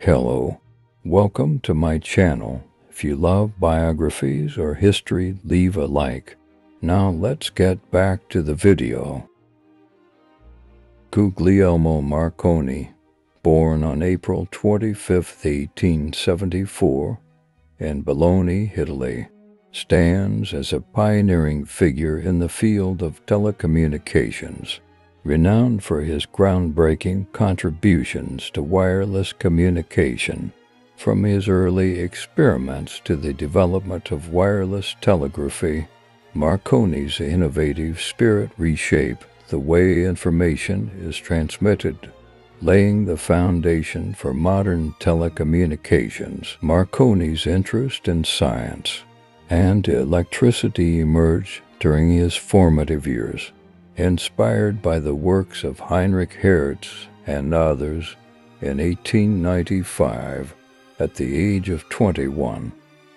Hello, welcome to my channel. If you love biographies or history, leave a like. Now let's get back to the video. Guglielmo Marconi, born on April 25, 1874, in Bologna, Italy, stands as a pioneering figure in the field of telecommunications, renowned for his groundbreaking contributions to wireless communication. From his early experiments to the development of wireless telegraphy, Marconi's innovative spirit reshaped the way information is transmitted, laying the foundation for modern telecommunications. Marconi's interest in science and electricity emerged during his formative years. Inspired by the works of Heinrich Hertz and others, in 1895, at the age of 21,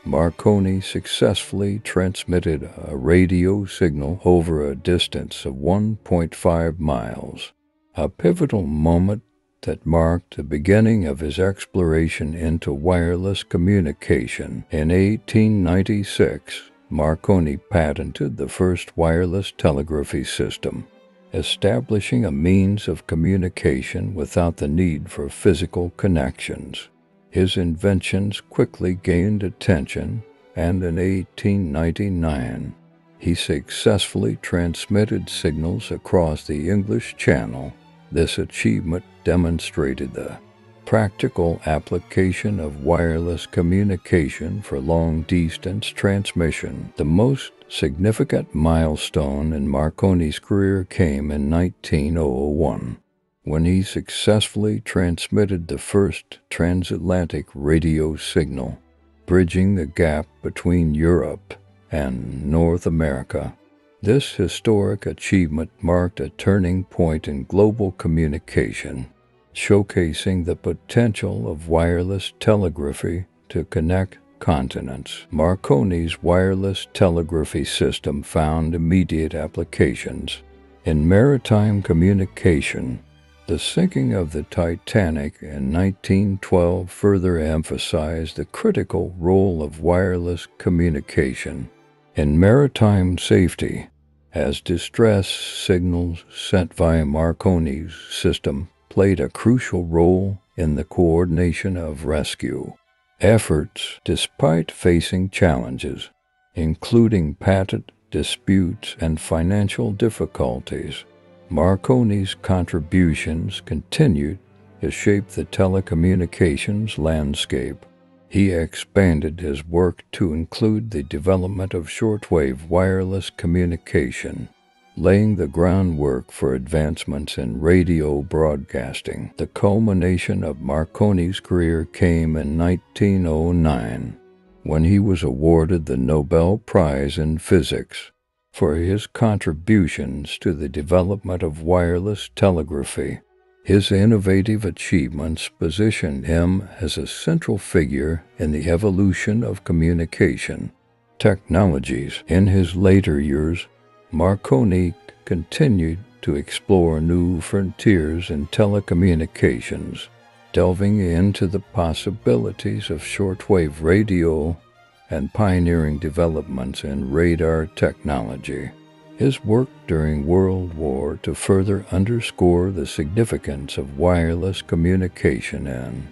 Marconi successfully transmitted a radio signal over a distance of 1.5 miles, a pivotal moment that marked the beginning of his exploration into wireless communication. In 1896, Marconi patented the first wireless telegraphy system, establishing a means of communication without the need for physical connections. His inventions quickly gained attention, and in 1899, he successfully transmitted signals across the English Channel. This achievement demonstrated the practical application of wireless communication for long-distance transmission. The most significant milestone in Marconi's career came in 1901, when he successfully transmitted the first transatlantic radio signal, bridging the gap between Europe and North America. This historic achievement marked a turning point in global communication, showcasing the potential of wireless telegraphy to connect continents. Marconi's wireless telegraphy system found immediate applications. In maritime communication, the sinking of the Titanic in 1912 further emphasized the critical role of wireless communication. In maritime safety, as distress signals sent via Marconi's system played a crucial role in the coordination of rescue efforts. Despite facing challenges, including patent disputes and financial difficulties, Marconi's contributions continued to shape the telecommunications landscape. He expanded his work to include the development of shortwave wireless communication, laying the groundwork for advancements in radio broadcasting. The culmination of Marconi's career came in 1909, when he was awarded the Nobel Prize in Physics for his contributions to the development of wireless telegraphy. His innovative achievements positioned him as a central figure in the evolution of communication technologies. In his later years, Marconi continued to explore new frontiers in telecommunications, delving into the possibilities of shortwave radio and pioneering developments in radar technology. His work during World War II further underscored the significance of wireless communication and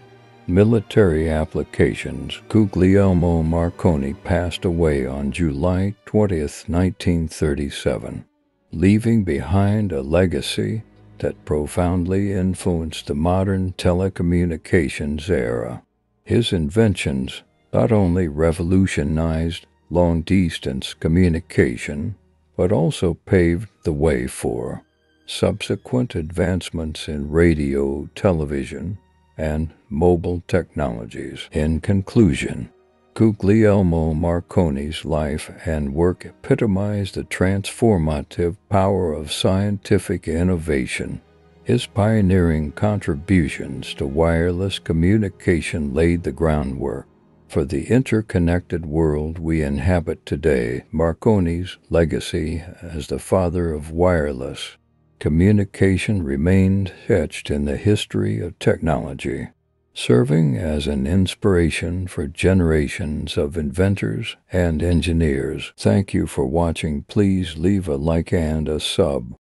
military applications. Guglielmo Marconi passed away on July 20, 1937, leaving behind a legacy that profoundly influenced the modern telecommunications era. His inventions not only revolutionized long-distance communication, but also paved the way for subsequent advancements in radio, television, and mobile technologies. In conclusion, Guglielmo Marconi's life and work epitomized the transformative power of scientific innovation. His pioneering contributions to wireless communication laid the groundwork for the interconnected world we inhabit today. Marconi's legacy as the father of wireless communication remained etched in the history of technology, serving as an inspiration for generations of inventors and engineers. Thank you for watching. Please leave a like and a sub.